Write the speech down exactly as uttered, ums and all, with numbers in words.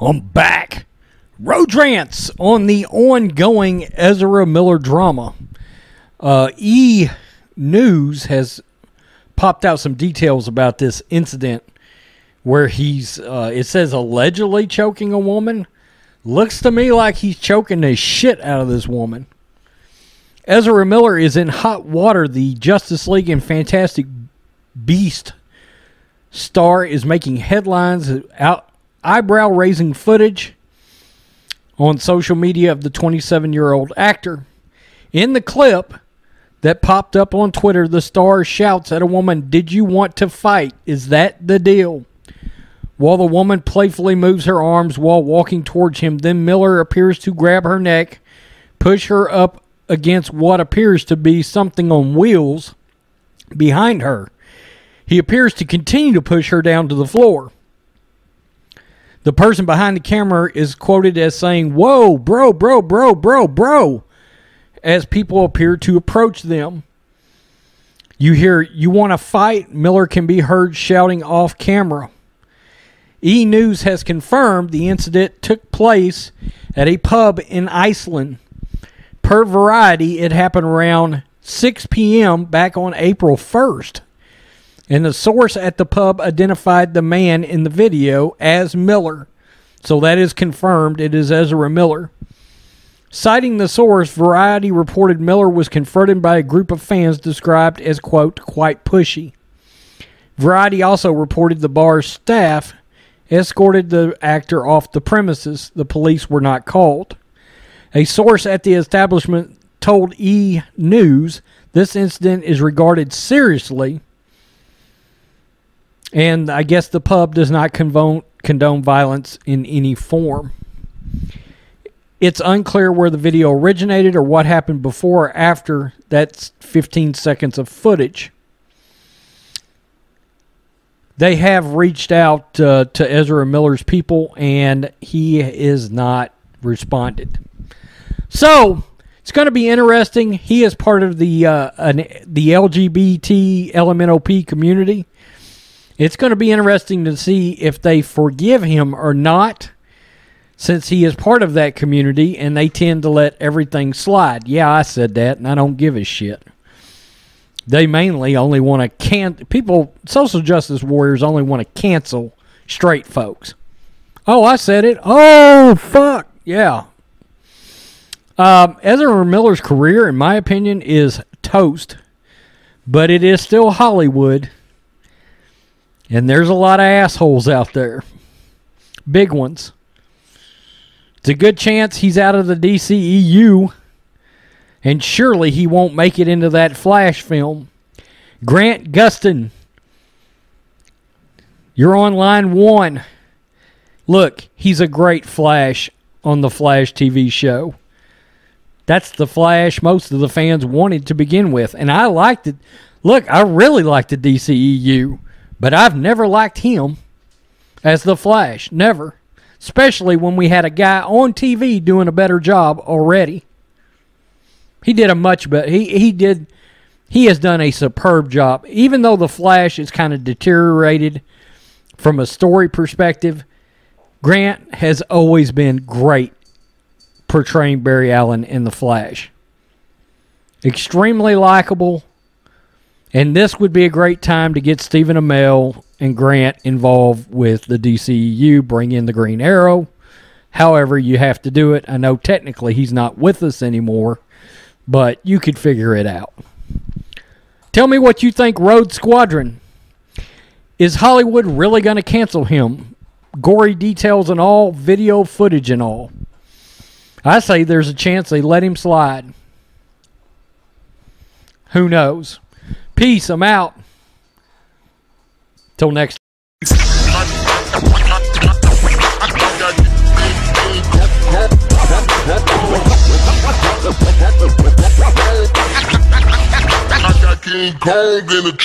I'm back. Road rants on the ongoing Ezra Miller drama. Uh, E! News has popped out some details about this incident where he's, uh, it says, allegedly choking a woman. Looks to me like he's choking the shit out of this woman. Ezra Miller is in hot water. The Justice League and Fantastic Beast star is making headlines, out, eyebrow-raising footage on social media of the twenty-seven-year-old actor. In the clip that popped up on Twitter, the star shouts at a woman, "Did you want to fight? Is that the deal?" While the woman playfully moves her arms while walking towards him, then Miller appears to grab her neck, push her up against what appears to be something on wheels behind her. He appears to continue to push her down to the floor. The person behind the camera is quoted as saying, "Whoa, bro, bro, bro, bro, bro," as people appear to approach them. You hear, "You want to fight?" Miller can be heard shouting off camera. E! News has confirmed the incident took place at a pub in Iceland. Per Variety, it happened around six p m back on April first. And the source at the pub identified the man in the video as Miller. So that is confirmed. It is Ezra Miller. Citing the source, Variety reported Miller was confronted by a group of fans described as, quote, "quite pushy." Variety also reported the bar's staff escorted the actor off the premises. The police were not called. A source at the establishment told E! News this incident is regarded seriously, and I guess the pub does not condone, condone violence in any form. It's unclear where the video originated or what happened before or after that fifteen seconds of footage. They have reached out uh, to Ezra Miller's people, and he is not responded. So it's going to be interesting. He is part of the uh, an, the L G B T L M N O P community. It's going to be interesting to see if they forgive him or not, since he is part of that community, and they tend to let everything slide. Yeah, I said that, and I don't give a shit. They mainly only want to cancel people. Social justice warriors only want to cancel straight folks. Oh, I said it. Oh, fuck. Yeah. Um, Ezra Miller's career, in my opinion, is toast. But it is still Hollywood. And there's a lot of assholes out there. Big ones. It's a good chance he's out of the D C E U. And surely he won't make it into that Flash film. Grant Gustin, you're on line one. Look, he's a great Flash on the Flash T V show. That's the Flash most of the fans wanted to begin with. And I liked it. Look, I really liked the D C E U. But I've never liked him as the Flash. Never. Especially when we had a guy on T V doing a better job already. He did a much better. He he did. He has done a superb job. Even though the Flash is kind of deteriorated from a story perspective, Grant has always been great portraying Barry Allen in the Flash. Extremely likable, and this would be a great time to get Stephen Amell and Grant involved with the D C E U. Bring in the Green Arrow. However, you have to do it. I know technically he's not with us anymore, but you could figure it out. Tell me what you think, Road Squadron. Is Hollywood really going to cancel him? Gory details and all, video footage and all. I say there's a chance they let him slide. Who knows? Peace, I'm out. Till next time. Cold in the